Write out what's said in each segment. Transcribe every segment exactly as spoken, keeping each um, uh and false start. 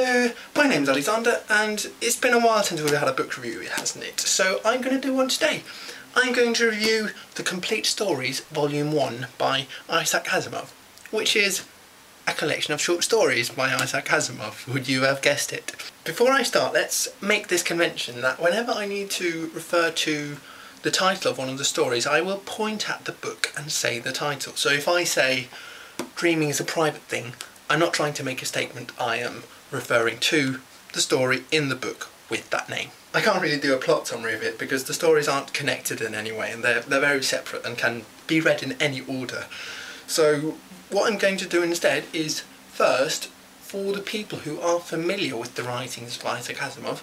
Hello, my name's Alexander, and it's been a while since we've had a book review, hasn't it? So I'm going to do one today. I'm going to review The Complete Stories Volume one by Isaac Asimov, which is a collection of short stories by Isaac Asimov, would you have guessed it? Before I start, let's make this convention that whenever I need to refer to the title of one of the stories, I will point at the book and say the title. So if I say, Dreaming is a Private Thing, I'm not trying to make a statement, I am referring to the story in the book with that name. I can't really do a plot summary of it because the stories aren't connected in any way and they're, they're very separate and can be read in any order. So what I'm going to do instead is first, for the people who are familiar with the writings of Isaac Asimov,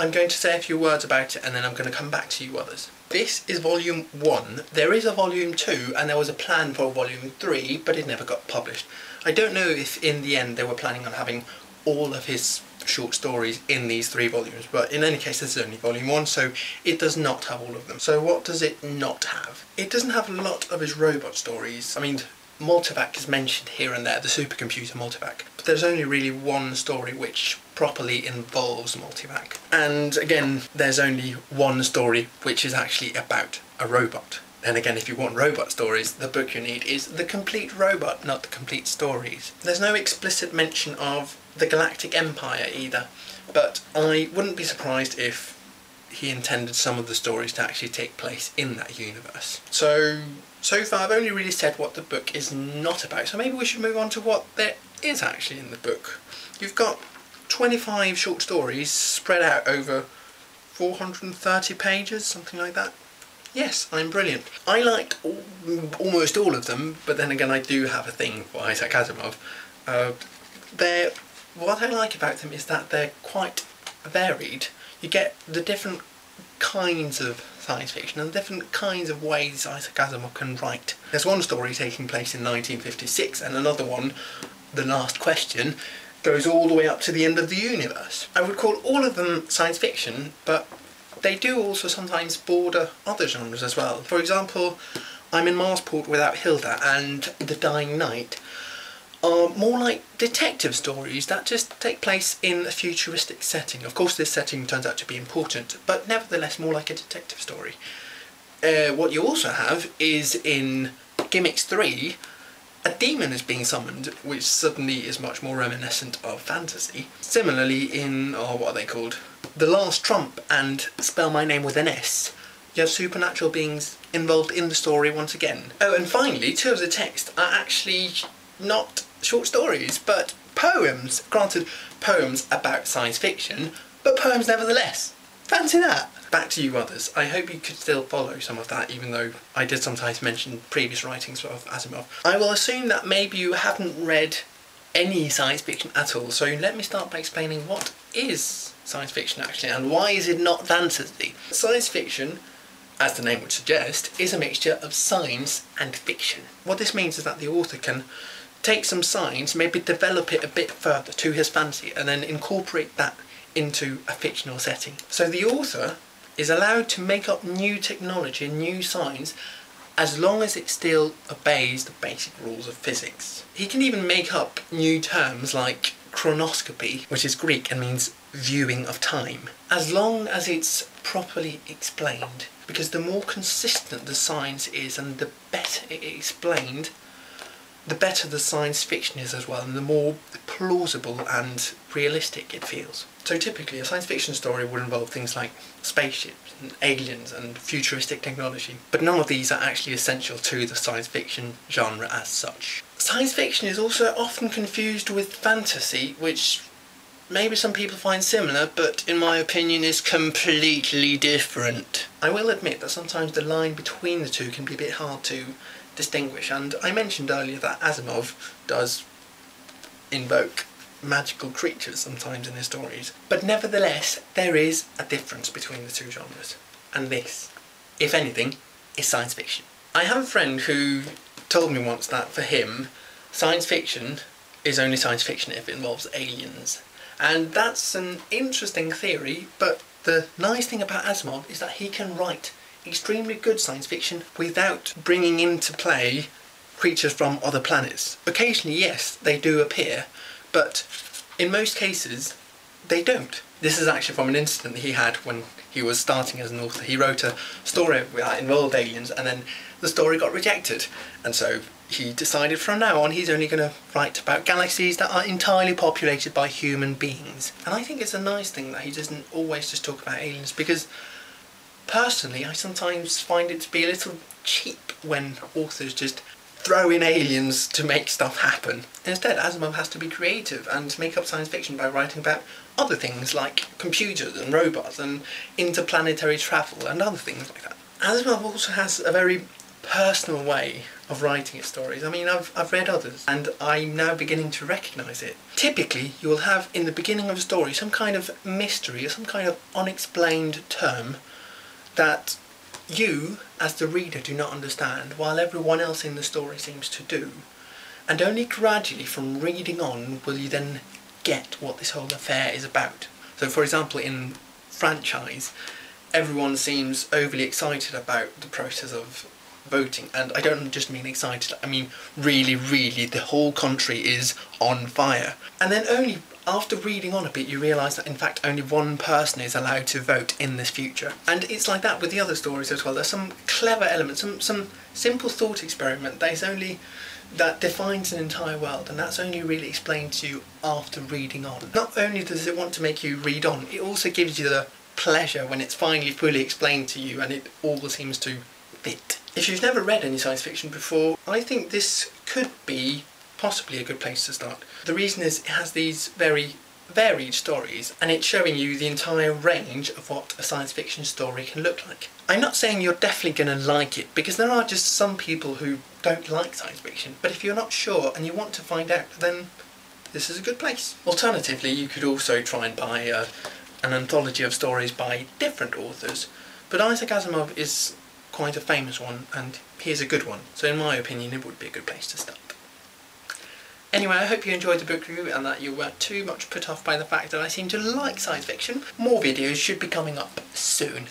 I'm going to say a few words about it and then I'm going to come back to you others. This is Volume one. There is a Volume two and there was a plan for Volume three, but it never got published. I don't know if in the end they were planning on having all of his short stories in these three volumes, but in any case this is only Volume one, so it does not have all of them. So what does it not have? It doesn't have a lot of his robot stories. I mean, Multivac is mentioned here and there, the supercomputer Multivac, but there's only really one story which properly involves Multivac. And again, there's only one story which is actually about a robot. And again, if you want robot stories, the book you need is The Complete Robot, not The Complete Stories. There's no explicit mention of the Galactic Empire either, but I wouldn't be surprised if he intended some of the stories to actually take place in that universe. So, so far I've only really said what the book is not about, so maybe we should move on to what there is actually in the book. You've got twenty-five short stories spread out over four hundred thirty pages, something like that. Yes, I'm brilliant. I liked all, almost all of them, but then again I do have a thing for Isaac Asimov. Uh, they're, what I like about them is that they're quite varied. You get the different kinds of science fiction and the different kinds of ways Isaac Asimov can write. There's one story taking place in nineteen fifty-six and another one, The Last Question, goes all the way up to the end of the universe. I would call all of them science fiction, but they do also sometimes border other genres as well. For example, I'm in Marsport Without Hilda and The Dying Night are more like detective stories that just take place in a futuristic setting. Of course this setting turns out to be important, but nevertheless more like a detective story. Uh, what you also have is in Gimmicks Three, a demon is being summoned, which suddenly is much more reminiscent of fantasy. Similarly in, oh what are they called? The Last Trump and Spell My Name with an S. You have supernatural beings involved in the story once again. Oh, and finally, two of the texts are actually not short stories, but poems. Granted, poems about science fiction, but poems nevertheless. Fancy that! Back to you others. I hope you could still follow some of that, even though I did sometimes mention previous writings of Asimov. I will assume that maybe you haven't read any science fiction at all, so let me start by explaining what is science fiction actually, and why is it not fantasy? Science fiction, as the name would suggest, is a mixture of science and fiction. What this means is that the author can take some science, maybe develop it a bit further to his fancy, and then incorporate that into a fictional setting. So the author is allowed to make up new technology, new science, as long as it still obeys the basic rules of physics. He can even make up new terms like chronoscopy, which is Greek and means viewing of time, as long as it's properly explained. Because the more consistent the science is and the better it is explained, the better the science fiction is as well, and the more plausible and realistic it feels. So typically a science fiction story would involve things like spaceships and aliens and futuristic technology, but none of these are actually essential to the science fiction genre as such. Science fiction is also often confused with fantasy, which maybe some people find similar, but in my opinion is completely different. I will admit that sometimes the line between the two can be a bit hard to distinguish, and I mentioned earlier that Asimov does invoke magical creatures sometimes in his stories, but nevertheless there is a difference between the two genres, and this, if anything, is science fiction. I have a friend who told me once that for him science fiction is only science fiction if it involves aliens, and that's an interesting theory, but the nice thing about Asimov is that he can write extremely good science fiction without bringing into play creatures from other planets. Occasionally, yes, they do appear, but In most cases, they don't. This is actually from an incident that he had when he was starting as an author. He wrote a story that involved aliens, and then the story got rejected. And so he decided from now on he's only going to write about galaxies that are entirely populated by human beings. And I think it's a nice thing that he doesn't always just talk about aliens, because personally I sometimes find it to be a little cheap when authors just throw in aliens to make stuff happen. Instead, Asimov has to be creative and make up science fiction by writing about other things like computers and robots and interplanetary travel and other things like that. Asimov also has a very personal way of writing his stories. I mean, I've, I've read others and I'm now beginning to recognise it. Typically, you will have in the beginning of a story some kind of mystery or some kind of unexplained term that you, as the reader, do not understand, while everyone else in the story seems to do. And only gradually from reading on will you then get what this whole affair is about. So, for example, in Franchise, everyone seems overly excited about the process of voting, and I don't just mean excited, I mean really, really, the whole country is on fire. And then only after reading on a bit you realise that in fact only one person is allowed to vote in this future. And it's like that with the other stories as well. There's some clever element, some, some simple thought experiment that is only, that defines an entire world, and that's only really explained to you after reading on. Not only does it want to make you read on, it also gives you the pleasure when it's finally fully explained to you and it all seems to fit. If you've never read any science fiction before, I think this could be possibly a good place to start. The reason is it has these very varied stories, and it's showing you the entire range of what a science fiction story can look like. I'm not saying you're definitely going to like it, because there are just some people who don't like science fiction, but if you're not sure and you want to find out, then this is a good place. Alternatively, you could also try and buy a, an anthology of stories by different authors, but Isaac Asimov is quite a famous one, and he's a good one, so in my opinion it would be a good place to start. Anyway, I hope you enjoyed the book review and that you weren't too much put off by the fact that I seem to like science fiction. More videos should be coming up soon.